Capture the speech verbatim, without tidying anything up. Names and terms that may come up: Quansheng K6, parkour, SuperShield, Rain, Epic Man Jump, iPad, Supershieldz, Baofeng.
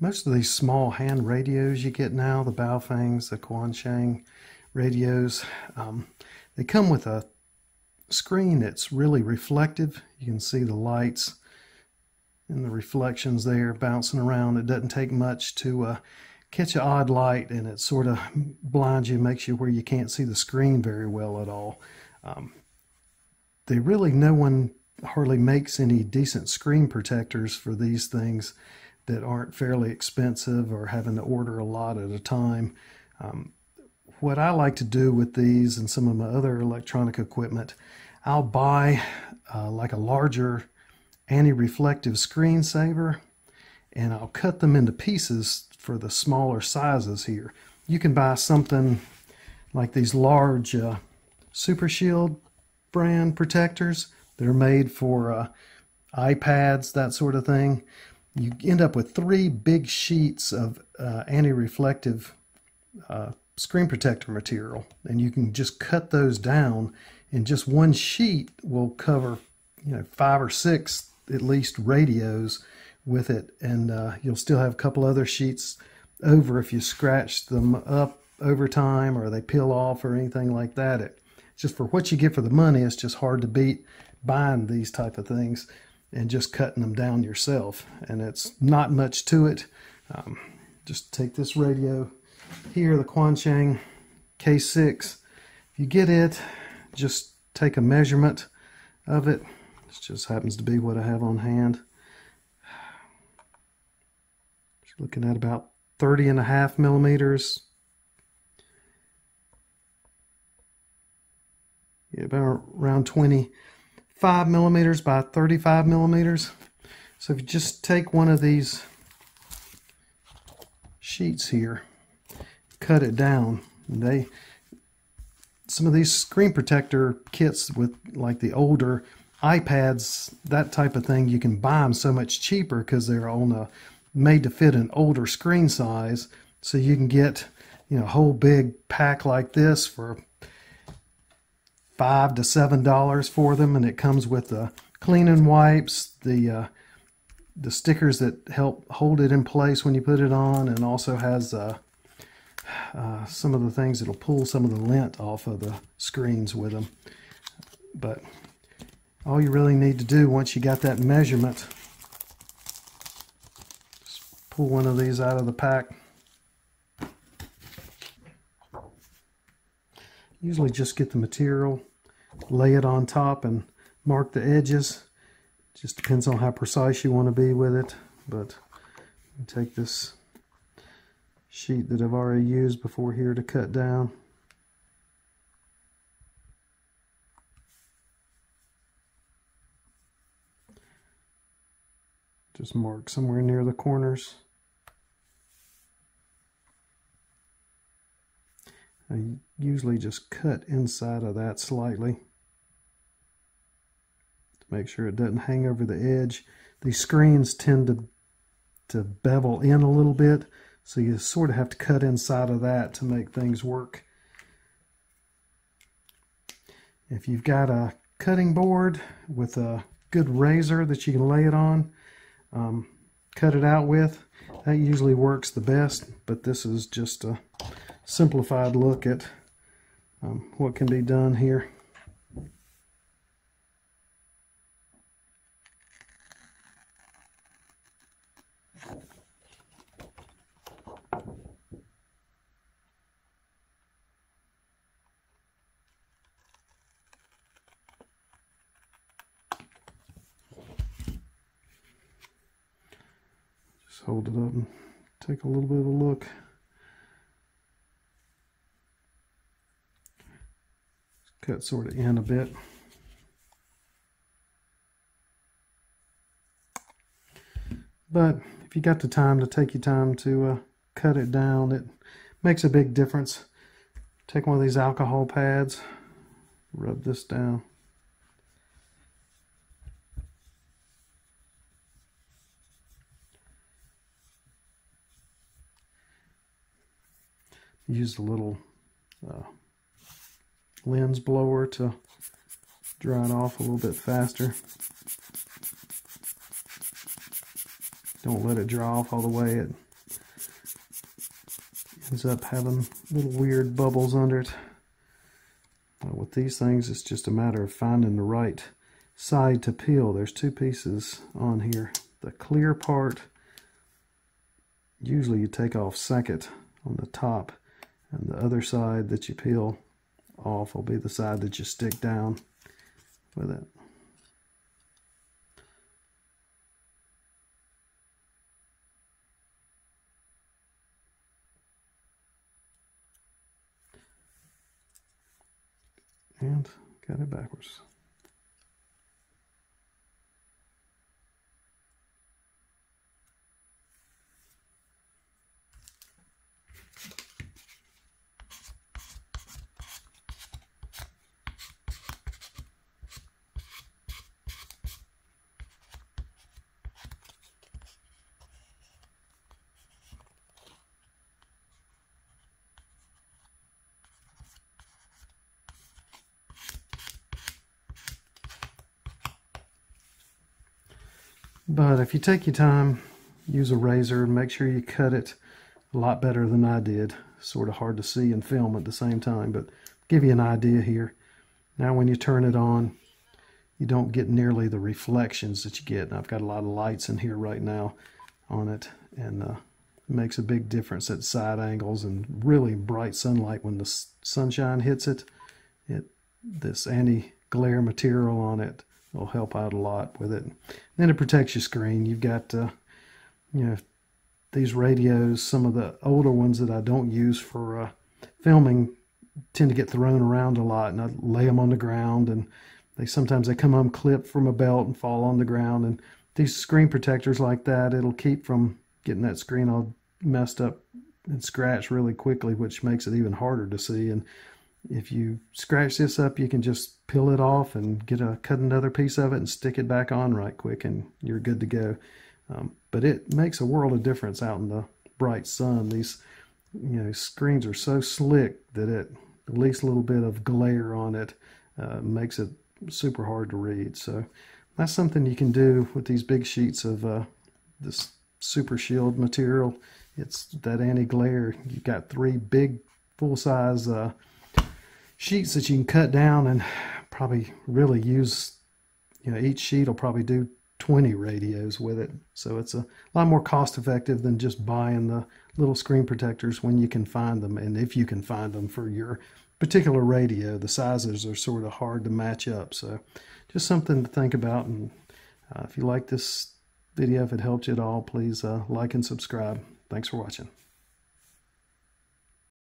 Most of these small hand radios you get now, the Baofengs, the Quansheng radios, um, they come with a screen that's really reflective. You can see the lights and the reflections there bouncing around. It doesn't take much to uh, catch an odd light, and it sort of blinds you, makes you where you can't see the screen very well at all. Um, they really, no one hardly makes any decent screen protectors for these things that aren't fairly expensive or having to order a lot at a time. Um, what I like to do with these and some of my other electronic equipment, I'll buy uh, like a larger anti-reflective screensaver, and I'll cut them into pieces for the smaller sizes here. You can buy something like these large uh, SuperShield brand protectors. They're made for uh, iPads, that sort of thing. You end up with three big sheets of uh, anti-reflective uh, screen protector material, and you can just cut those down, and just one sheet will cover, you know, five or six at least radios with it, and uh, you'll still have a couple other sheets over if you scratch them up over time or they peel off or anything like that. It just, for what you get for the money, it's just hard to beat buying these type of things and just cutting them down yourself, and it's not much to it. Um, just take this radio here, the Quansheng K six. If you get it, just take a measurement of it. This just happens to be what I have on hand. Just looking at about thirty and a half millimeters. Yeah, about around twenty-five millimeters by thirty-five millimeters. So if you just take one of these sheets here, cut it down, and they, some of these screen protector kits with like the older iPads, that type of thing, you can buy them so much cheaper because they're on a, made to fit an older screen size. So you can get, you know, a whole big pack like this for five to seven dollars for them, and it comes with the cleaning wipes, the uh, the stickers that help hold it in place when you put it on, and also has uh, uh, some of the things that'll pull some of the lint off of the screens with them. But all you really need to do once you got that measurement, just pull one of these out of the pack. Usually just get the material, lay it on top, and mark the edges. Just depends on how precise you want to be with it. But take this sheet that I've already used before here to cut down. Just mark somewhere near the corners. I usually just cut inside of that slightly to make sure it doesn't hang over the edge. These screens tend to, to bevel in a little bit, so you sort of have to cut inside of that to make things work. If you've got a cutting board with a good razor that you can lay it on, um, cut it out with, that usually works the best, but this is just a simplified look at um, what can be done here. Just hold it up and take a little bit of a look. Cut sort of in a bit. But if you got the time to take your time to uh, cut it down, it makes a big difference. Take one of these alcohol pads, rub this down. Use a little uh, lens blower to dry it off a little bit faster. Don't let it dry off all the way. It ends up having little weird bubbles under it. But with these things, it's just a matter of finding the right side to peel. There's two pieces on here. The clear part, usually you take off second on the top, and the other side that you peel off will be the side that you stick down with it. And got it backwards. But if you take your time, use a razor and make sure you cut it a lot better than I did. Sort of hard to see and film at the same time, but give you an idea here. Now when you turn it on, you don't get nearly the reflections that you get. And I've got a lot of lights in here right now on it, and uh, it makes a big difference at side angles and really bright sunlight. When the sunshine hits it, it this anti-glare material on it will help out a lot with it. And then it protects your screen. You've got, uh, you know, these radios, some of the older ones that I don't use for uh, filming tend to get thrown around a lot, and I lay them on the ground, and they sometimes they come unclipped from a belt and fall on the ground. And these screen protectors like that, it'll keep from getting that screen all messed up and scratched really quickly, which makes it even harder to see. And if you scratch this up, you can just peel it off and get a cut another piece of it and stick it back on right quick, and you're good to go. Um, but it makes a world of difference out in the bright sun. These, you know, screens are so slick that it, at least a little bit of glare on it uh, makes it super hard to read. So that's something you can do with these big sheets of uh, this SuperShield material. It's that anti-glare. You've got three big full-size uh, sheets that you can cut down and probably really use, you know, each sheet will probably do twenty radios with it. So it's a lot more cost effective than just buying the little screen protectors when you can find them, and if you can find them for your particular radio. The sizes are sort of hard to match up, so just something to think about. And uh, if you like this video, if it helped you at all, please uh, like and subscribe. Thanks for watching.